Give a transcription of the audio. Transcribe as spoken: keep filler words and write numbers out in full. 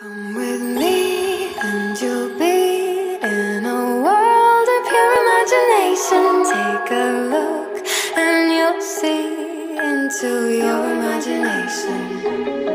Come with me and you'll be in a world of pure imagination. Take a look and you'll see into your imagination.